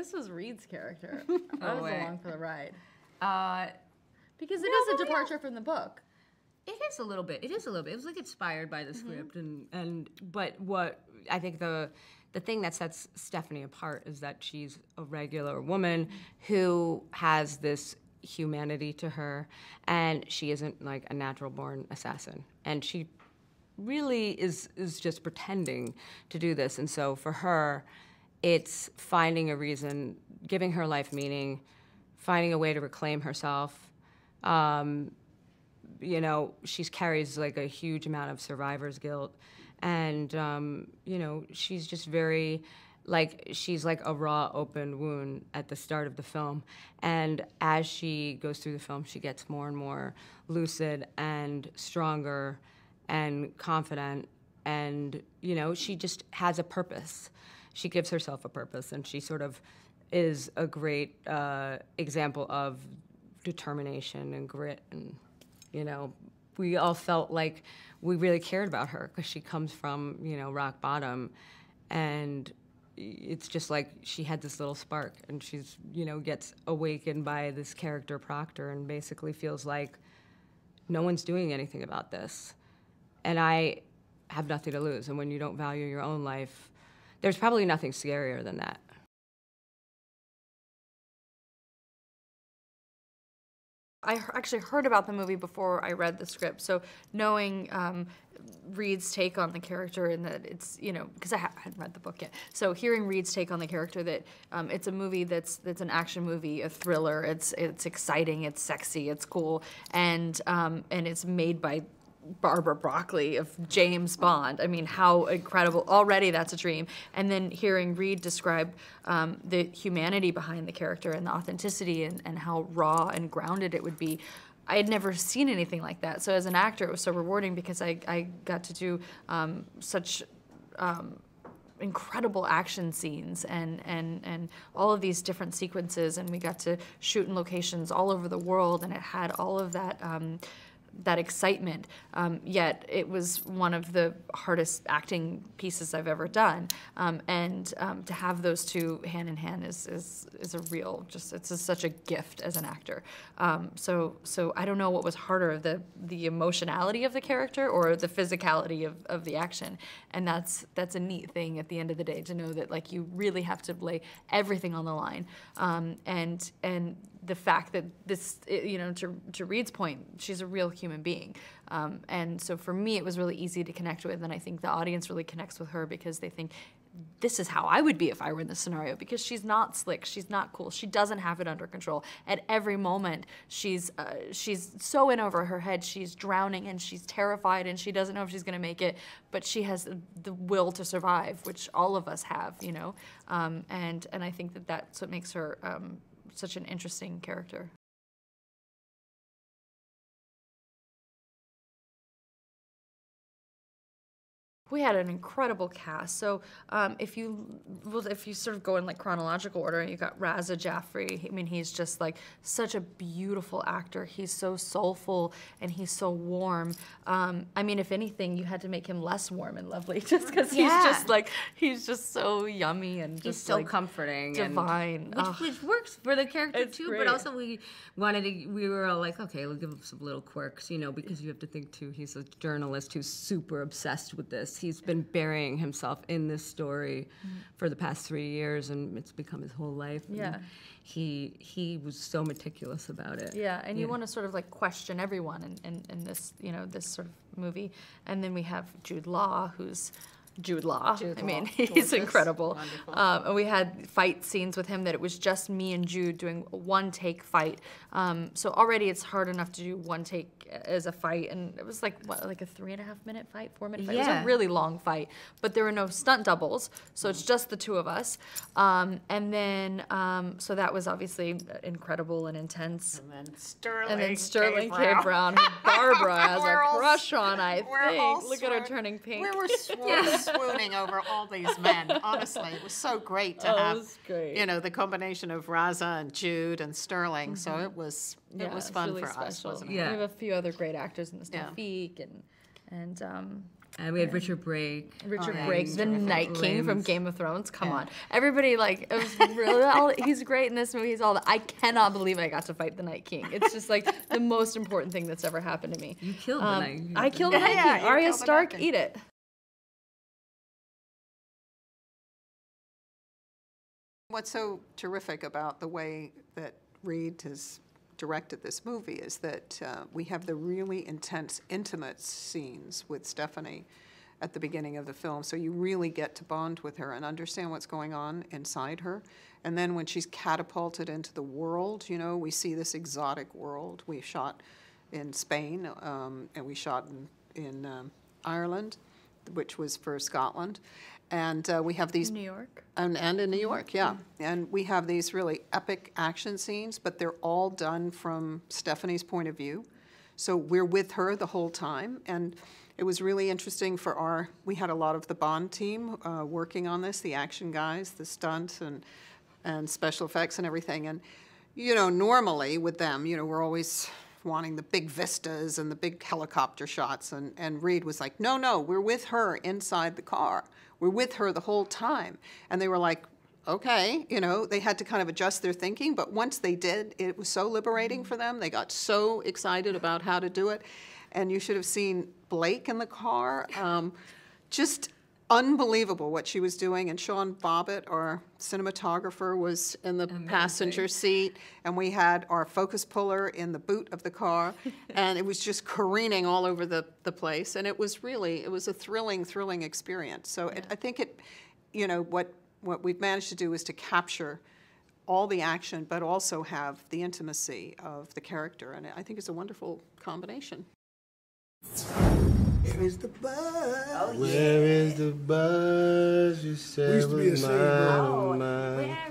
this was Reed's character. I was along for the ride. Because it is a departure from the book. It is a little bit. It is a little bit. It was like inspired by the script, but what I think the thing that sets Stephanie apart is that she's a regular woman who has this humanity to her, and she isn't like a natural born assassin, and she really is just pretending to do this. And so for her, it's finding a reason, giving her life meaning, finding a way to reclaim herself. You know, she carries like a huge amount of survivor's guilt, and you know, she's just very, like, she's like a raw open wound at the start of the film, and as she goes through the film, she gets more and more lucid and stronger and confident, and you know, she just has a purpose. She gives herself a purpose, and she sort of is a great example of determination and grit. And you know, we all felt like we really cared about her because she comes from, you know, rock bottom, and it's just like she had this little spark, and she's, you know, gets awakened by this character Proctor, and basically feels like no one's doing anything about this, and I have nothing to lose. And when you don't value your own life, there's probably nothing scarier than that. I actually heard about the movie before I read the script, so knowing Reed's take on the character, and that it's, you know, because I hadn't read the book yet, so hearing Reed's take on the character, that it's a movie that's an action movie, a thriller, it's exciting, it's sexy, it's cool, and it's made by Barbara Broccoli of James Bond. I mean, how incredible. Already that's a dream. And then hearing Reed describe the humanity behind the character and the authenticity, and how raw and grounded it would be. I had never seen anything like that. So as an actor, it was so rewarding because I got to do such incredible action scenes and all of these different sequences. And we got to shoot in locations all over the world, and it had all of that that excitement, yet it was one of the hardest acting pieces I've ever done, and to have those two hand in hand is a real, just, it's just such a gift as an actor. So I don't know what was harder, the emotionality of the character or the physicality of the action, and that's a neat thing at the end of the day, to know that, like, you really have to lay everything on the line, and the fact that this, you know, to Reed's point, she's a real human being. And so for me, it was really easy to connect with, and I think the audience really connects with her because they think, this is how I would be if I were in this scenario, because she's not slick, she's not cool, she doesn't have it under control. At every moment, she's so in over her head, she's drowning, and she's terrified, and she doesn't know if she's gonna make it, but she has the will to survive, which all of us have, you know? And I think that that's what makes her such an interesting character. We had an incredible cast. So if you sort of go in like chronological order, you got Raza Jaffrey. I mean, he's just like such a beautiful actor. He's so soulful and he's so warm. I mean, if anything, you had to make him less warm and lovely, just because he's just like, he's just so yummy, and he's just so like comforting, divine, and which works for the character too. Great. But also we were all like, okay, we'll give him some little quirks, you know, because you have to think too. He's a journalist who's super obsessed with this. He's been burying himself in this story for the past 3 years, and it's become his whole life. Yeah. And he was so meticulous about it. Yeah, and you want to sort of like question everyone in this, you know, this sort of movie. And then we have Jude Law, who's Jude Law. I mean, he's incredible. And we had fight scenes with him that it was just me and Jude doing a one-take fight. So already it's hard enough to do one take as a fight, and it was like, what, like a 3.5-minute fight, 4-minute fight? Yeah. It was a really long fight, but there were no stunt doubles, so it's just the two of us. So that was obviously incredible and intense. And then Sterling K. Brown, Barbara has a crush on, I think. Look at her turning pink. We were swooning over all these men. Honestly, it was so great to have, you know, the combination of Raza and Jude and Sterling. So it was fun for us, wasn't it? Yeah. We have a few other great actors in this, Tafiq and And we had Richard Brake. Richard Brake, the Night King from Game of Thrones. Come on. Everybody, like, it was really, he's great in this movie. He's all, I cannot believe I got to fight the Night King. It's just, like, the most important thing that's ever happened to me. You killed the Night King. I killed the Night King. Arya Stark, eat it. What's so terrific about the way that Reed has directed this movie is that we have the really intense, intimate scenes with Stephanie at the beginning of the film, so you really get to bond with her and understand what's going on inside her. And then when she's catapulted into the world, you know, we see this exotic world. We shot in Spain, and we shot in Ireland, which was for Scotland. And we have these... New York. And in New York, yeah. And we have these really epic action scenes, but they're all done from Stephanie's point of view. So we're with her the whole time. And it was really interesting for our... We had a lot of the Bond team working on this, the action guys, the stunts and special effects and everything. And, you know, normally with them, you know, we're always wanting the big vistas and the big helicopter shots. And Reed was like, no, no, we're with her inside the car. We're with her the whole time. And they were like, okay, you know, they had to kind of adjust their thinking, but once they did, it was so liberating for them. They got so excited about how to do it. And you should have seen Blake in the car. Just unbelievable what she was doing. And Sean Bobbitt, our cinematographer, was in the passenger seat. And we had our focus puller in the boot of the car. And it was just careening all over the place. And it was really, it was a thrilling, thrilling experience. So I think it, you know, what we've managed to do is to capture all the action, but also have the intimacy of the character. And I think it's a wonderful combination. Where is the buzz? Oh, yeah. Where is the buzz you said was mine?